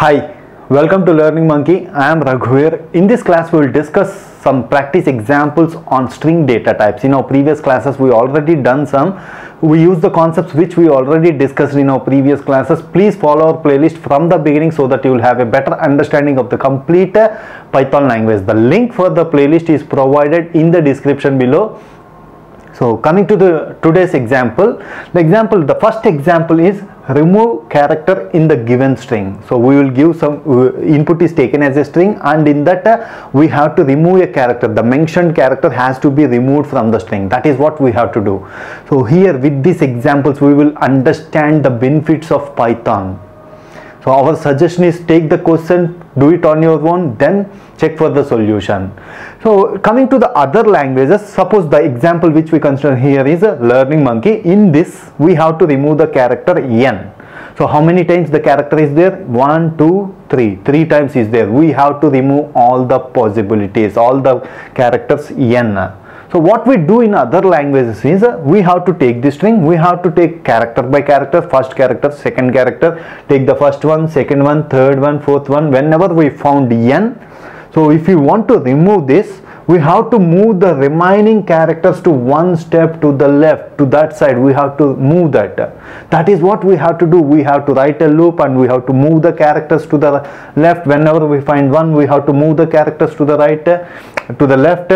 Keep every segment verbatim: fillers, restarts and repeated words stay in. Hi, welcome to Learning Monkey. I am Raghuveer. In this class, we will discuss some practice examples on string data types. In our previous classes, we already done some. We use the concepts which we already discussed in our previous classes. Please follow our playlist from the beginning so that you will have a better understanding of the complete Python language. The link for the playlist is provided in the description below. So coming to the today's example, the example, the first example is remove character in the given string. So we will give some uh, input is taken as a string, and in that uh, we have to remove a character. The mentioned character has to be removed from the string. That is what we have to do. So here with these examples, we will understand the benefits of Python. So our suggestion is take the question, do it on your own, then check for the solution. So coming to the other languages, suppose the example which we consider here is a Learning Monkey. In this, we have to remove the character n. So how many times the character is there? one, two, three. Three times is there. We have to remove all the possibilities, all the characters n. So what we do in other languages is uh, we have to take this string, we have to take character by character, first character, second character, take the first one, second one, third one, fourth one, whenever we found n. So if you want to remove this, we have to move the remaining characters to one step to the left, to that side. We have to move that. That is what we have to do. We have to write a loop and we have to move the characters to the left. Whenever we find one, we have to move the characters to the right, to the left.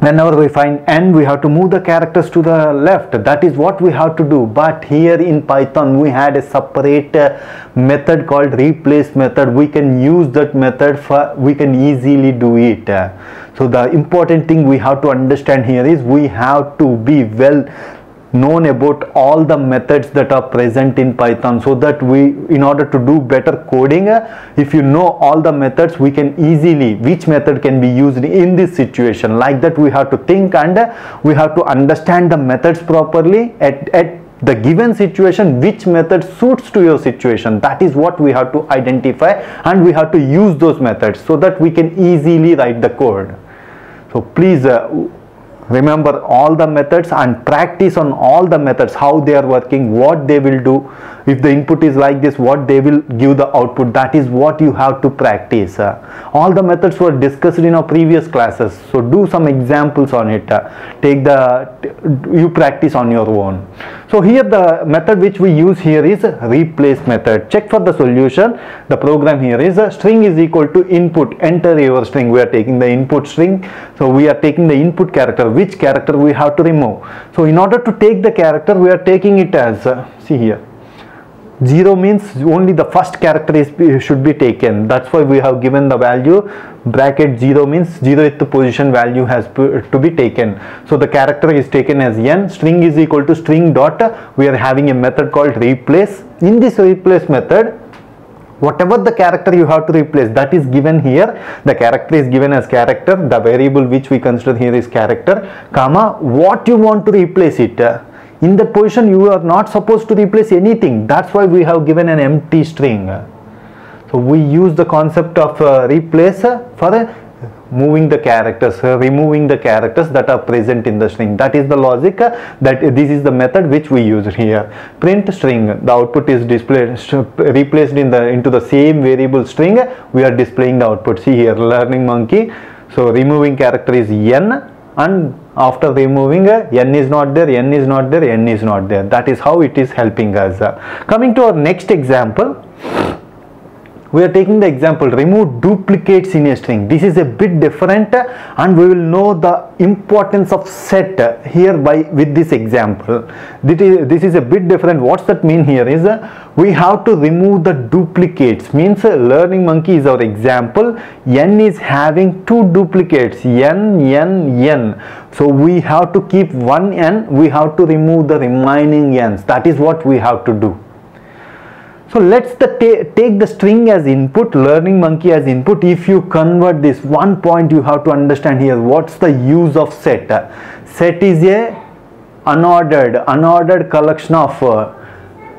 Whenever we find n, we have to move the characters to the left. That is what we have to do. But here in Python, we had a separate uh, method called replace method. We can use that method for, we can easily do it. So the important thing we have to understand here is we have to be well known about all the methods that are present in Python, so that we, in order to do better coding, if you know all the methods, we can easily, which method can be used in this situation. Like that, we have to think and we have to understand the methods properly at, at the given situation, which method suits to your situation. That is what we have to identify, and we have to use those methods so that we can easily write the code. So please uh, remember all the methods and practice on all the methods, how they are working, what they will do. If the input is like this, what they will give the output. That is what you have to practice. Uh, all the methods were discussed in our previous classes. So do some examples on it. Uh, take the, you practice on your own. So here the method which we use here is replace method. Check for the solution. The program here is a string is equal to input. Enter your string. We are taking the input string. So we are taking the input character, which character we have to remove. So in order to take the character, we are taking it as, uh, see here, zero means only the first character is, should be taken. That's why we have given the value bracket zero means zeroth position value has to be taken. So the character is taken as n. String is equal to string dot. We are having a method called replace. In this replace method, whatever the character you have to replace, that is given here. The character is given as character. The variable which we consider here is character, comma, what you want to replace it. In that position, you are not supposed to replace anything. That's why we have given an empty string. So we use the concept of uh, replace for uh, moving the characters, uh, removing the characters that are present in the string. That is the logic. Uh, that uh, this is the method which we use here. Print string. The output is displayed, replaced in the into the same variable string. We are displaying the output. See here, Learning Monkey. So removing character is n, and after removing uh, n is not there, n is not there, n is not there. That is how it is helping us. Uh, coming to our next example. We are taking the example remove duplicates in a string. This is a bit different, and we will know the importance of set here by with this example. This is, this is a bit different. What's that mean here is uh, we have to remove the duplicates. Means uh, Learning Monkey is our example. N is having two duplicates, n, n, n. So we have to keep one n. We have to remove the remaining n's. That is what we have to do. So let's the take the string as input, Learning Monkey as input. If you convert this, one point you have to understand here, what's the use of set? Set is a unordered, unordered collection of uh,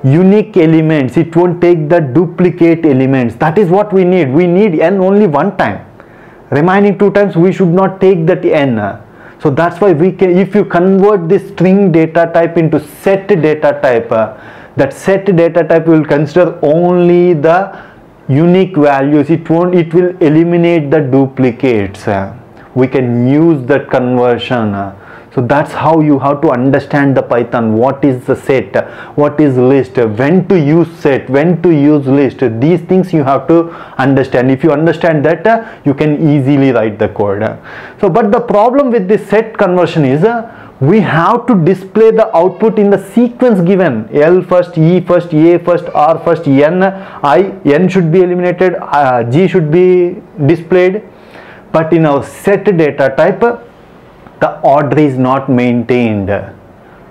unique elements. It won't take the duplicate elements. That is what we need. We need n only one time. Remaining two times we should not take that n. So that's why we can, if you convert this string data type into set data type, uh, that set data type will consider only the unique values, it won't it will eliminate the duplicates. We can use that conversion. So that's how you have to understand the Python. What is the set, what is list, when to use set, when to use list. These things you have to understand. If you understand that, you can easily write the code. So but the problem with this set conversion is, we have to display the output in the sequence given. L first, E first, A first, R first, N, I, N should be eliminated, uh, G should be displayed. But in our set data type, the order is not maintained.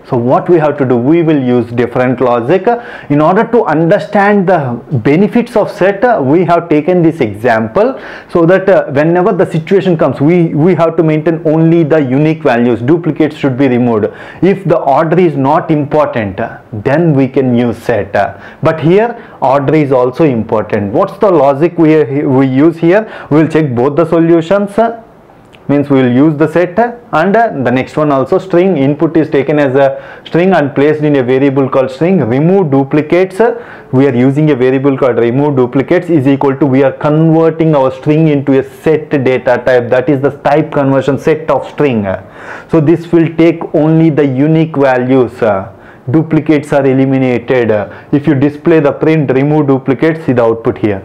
So what we have to do, we will use different logic. In order to understand the benefits of set, we have taken this example so that whenever the situation comes, we, we have to maintain only the unique values. Duplicates should be removed. If the order is not important, then we can use set. But here, order is also important. What's the logic we, we use here? We will check both the solutions. Means we will use the set, and the next one also string. Input is taken as a string and placed in a variable called string. Remove duplicates, we are using a variable called remove duplicates is equal to, we are converting our string into a set data type, that is the type conversion, set of string. So this will take only the unique values. Duplicates are eliminated. If you display the print remove duplicates, see the output here.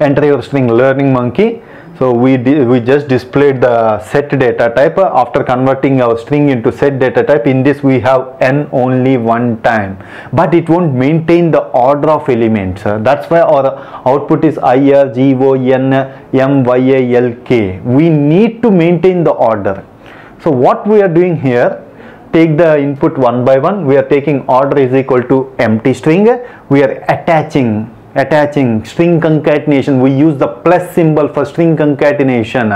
Enter your string learning monkey. So we, we just displayed the set data type after converting our string into set data type. In this we have n only one time, but it won't maintain the order of elements. That's why our output is ir, go, n, m, ya, lk. We need to maintain the order. So what we are doing here, take the input one by one. We are taking order is equal to empty string. We are attaching attaching string concatenation. We use the plus symbol for string concatenation.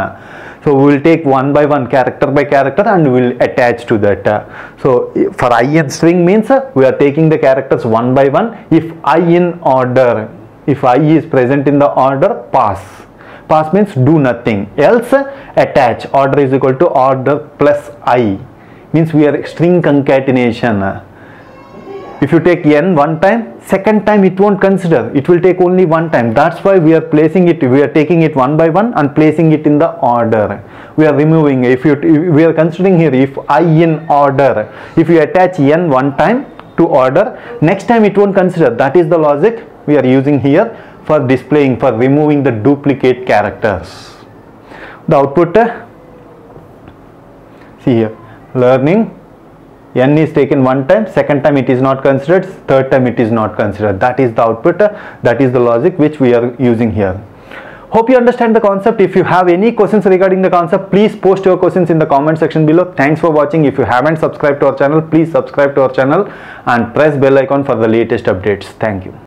So we will take one by one, character by character, and we will attach to that. So for I in string means we are taking the characters one by one. If I in order, if I is present in the order, pass. Pass means do nothing. Else attach. Order is equal to order plus I, means we are string concatenation. If you take n one time, second time it won't consider. It will take only one time. That's why we are placing it. We are taking it one by one and placing it in the order. We are removing. If you we are considering here, if I in order, if you attach n one time to order, next time it won't consider. That is the logic we are using here for displaying, for removing the duplicate characters. The output, see here, learning. N is taken one time, second time it is not considered, third time it is not considered. That is the output, that is the logic which we are using here. Hope you understand the concept. If you have any questions regarding the concept, please post your questions in the comment section below. Thanks for watching. If you haven't subscribed to our channel, please subscribe to our channel and press bell icon for the latest updates. Thank you.